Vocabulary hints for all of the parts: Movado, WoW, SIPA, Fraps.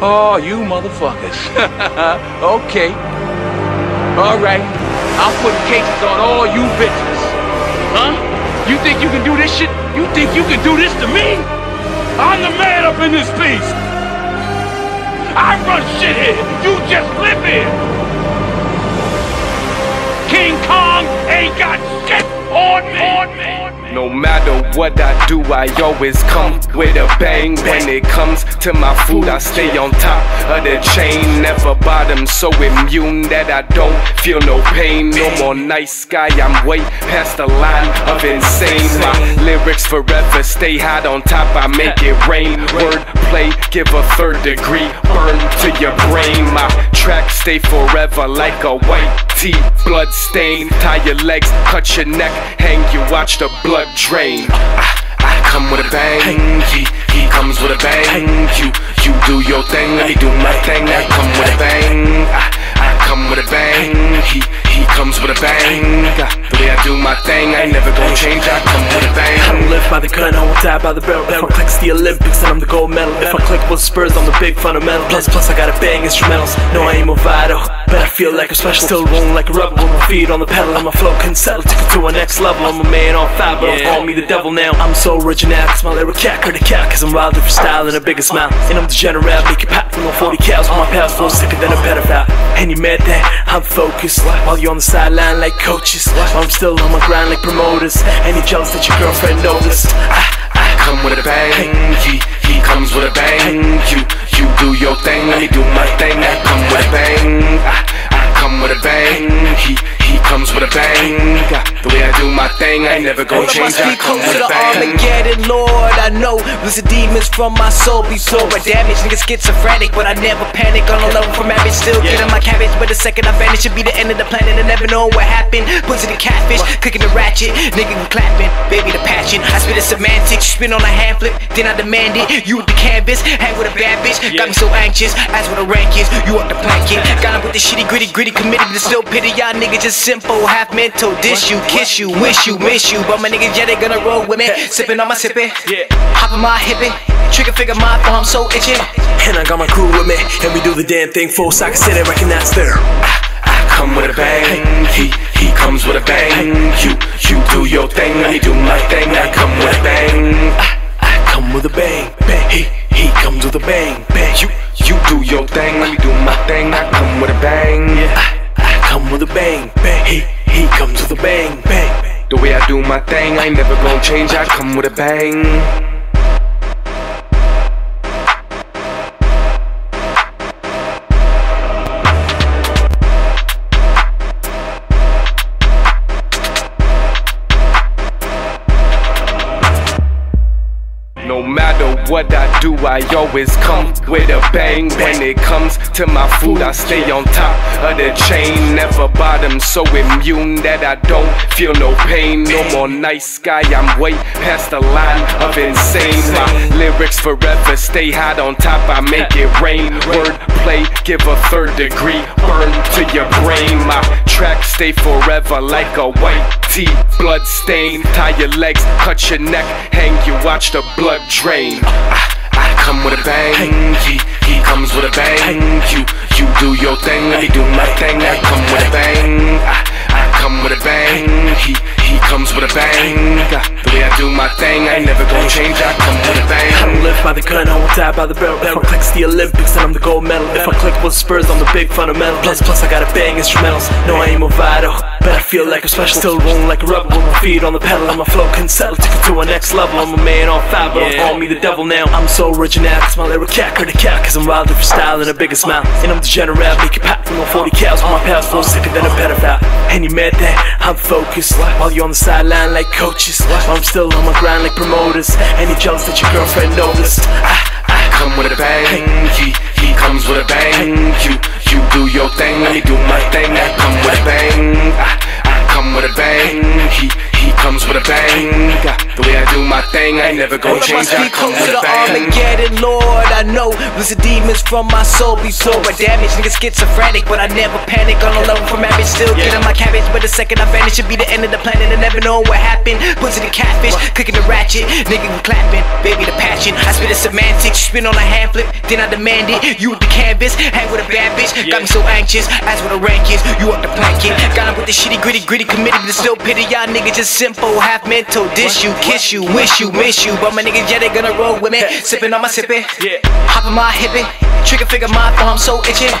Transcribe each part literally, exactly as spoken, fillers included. Oh, you motherfuckers. Okay. Alright. I'll put cases on all you bitches. Huh? You think you can do this shit? You think you can do this to me? I'm the man up in this piece. I run shit here. You just live here. King Kong ain't got shit on me. On me. No matter what I do, I always come with a bang. When it comes to my food, I stay on top of the chain. Never bottom, so immune that I don't feel no pain. No more night sky, I'm way past the line of insane. My lyrics forever stay hot on top, I make it rain. Wordplay, give a third degree, burn to your brain. My tracks stay forever like a white tee, blood stain. Tie your legs, cut your neck, hang you, watch the blood drain. I, I come with a bang, he, he comes with a bang. You, you do your thing, let me do my thing. I come with a bang, I, I come with a bang. He, he comes with a bang. The way I do my thing, I ain't never gonna change. I come with a bang. I don't live by the gun, I won't die by the barrel. If I click's the Olympics and I'm the gold medal. If I click with Spurs, I'm the big fundamental. Plus, plus I gotta bang instrumentals. No, I ain't Movado, but I feel like I'm special. Still rolling like a rubber with my feet on the pedal. And my flow can settle, took it to a next level. I'm a man on fire, but yeah, don't call me the devil now. I'm so original, cause my lyric cat heard a cat. Cause I'm wilder for style and a bigger smile. And I'm degenerate, make it pop from no forty cows. With my pals flow sicker than a pedophile. And you mad that I'm focused, while you're on the sideline like coaches. While I'm still on my grind like promoters. And you jealous that your girlfriend noticed. I, I come with a bang, he, he comes with a bang. You, you do your thing, let me do my thing. I come with a bang, with a bang. The way I do my thing, I ain't never gonna change. I come with a bang. Armageddon, Lord, I know was the demons from my soul be sore. I damage niggas schizophrenic, but I never panic. On a level from average, still yeah, getting my cabbage. But the second I vanish, should be the end of the planet. I never know what happened. Pussy the catfish, clicking the ratchet, nigga we clapping, baby the passion. I spit a semantic, spin on a hand flip, then I demand it. You with the canvas, hang with a bad bitch, got me so anxious. As for the rank is, you up the blanket. Got him with the shitty gritty, gritty committed to still pity y'all niggas just simple. Half mental, dish you, kiss you, wish you, miss you. But my niggas, yeah, they gonna roll with me. Sippin' on my sippin', hoppin' my hippin', trigger figure my thumb, I'm so itchin'. And I got my crew with me, and we do the damn thing. Full sock, sit and recognize there. I, I come with a bang, he, he comes with a bang. You, you do your thing, I do my thing. I come with a bang, I, I come with a bang. He, he comes with a bang. You, you do your thing, let me do my thing. I come with a bang, I, I come with a bang. He, he comes with a bang, bang. The way I do my thing, I ain't never gonna change. I come with a bang. No matter what I do, I always come with a bang. When it comes to my food, I stay on top of the chain. Never bottom, so immune that I don't feel no pain. No more night sky, I'm way past the line of insane. My lyrics forever stay hot on top, I make it rain. Wordplay, give a third degree, burn to your brain. My tracks stay forever like a white tee, blood stain. Tie your legs, cut your neck, hang you, watch the blood drain. I, I come with a bang, he, he comes with a bang. You, you do your thing, let me do my thing. I come with a bang, I, I come with a bang. He, he comes with a bang. The way I do my thing, I ain't never gonna change. I come with a bang. I don't live by the gun, I won't die by the barrel. If I click's the Olympics and I'm the gold medal. If I click with Spurs, I'm the big fundamental. Plus, plus I gotta bang instrumentals. No, I ain't Movado, but I feel like I'm special. Still rolling like a rubber with my feet on the pedal. And my flow can settle, took it to a next level. I'm a man on fire, but don't call me the devil now. I'm so original, cause my lyric cat heard a cat. Cause I'm wilder for style and a bigger smile. And I'm degenerate, make it pop from no forty cows. All my pals flow sicker than a pedophile. And you mad that I'm focused, while you're on the sideline like coaches. While I'm still on my grind like promoters. And you jealous that your girlfriend noticed. I, I come with a bang, he, he comes with a bang. You, you do your thing, let me do my thing. I come with a bang, I, I come with a bang. He, he comes with a bang. The way I do my thing, thing, I ain't never gonna change. I come with the Armageddon, Lord. I know lose the demons from my soul before I damage. Niggas schizophrenic, but I never panic. On a level from average, still getting my cabbage. But the second I vanish, should be the end of the planet. And never know what happened. Pussy the catfish, clicking the ratchet. Nigga clapping, baby the passion. I spit a semantics, spin on a hand flip, then I demand it. You with the canvas, hang with a bad bitch. Got me so anxious, ask what a rank is. You up the planket, got him with the shitty gritty gritty. Committed to still pity y'all niggas, just simple, half mental. Dish you, kiss you, wish you, miss you. But my niggas, yeah, they gonna roll with me. Sippin' on my sippin', yeah. Hoppin' my hippin', trigger figure my thumb, so itchin'.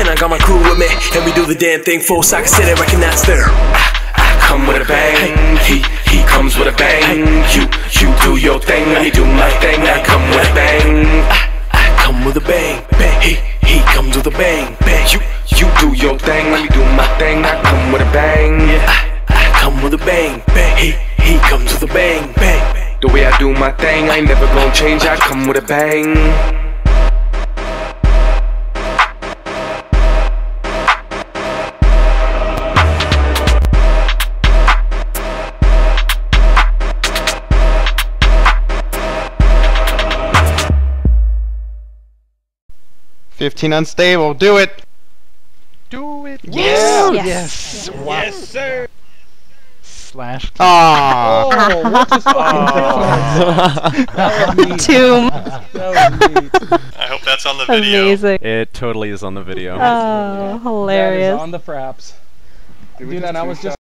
And I got my crew with me, and we do the damn thing. Full sock, I said I recognize them. I, I come with a bang, he, he comes with a bang. You, you do your thing, I do my thing. I come with a bang, I, I come with a bang. He, he comes with a bang. You, you do your thing, let me do my thing. I come with a bang, I, I come with a bang. He, he comes with a bang. The way I do my thing, I ain't never gonna change. I come with a bang. fifteen unstable. Do it. Do it. Yes. Yes. Yes, yes. Wow. Yes sir. Slash. Aww. Oh, what's this fucking Tomb. I hope that's on the video. Amazing. It totally is on the video. Oh, hilarious. That is on the fraps. Dude, I was just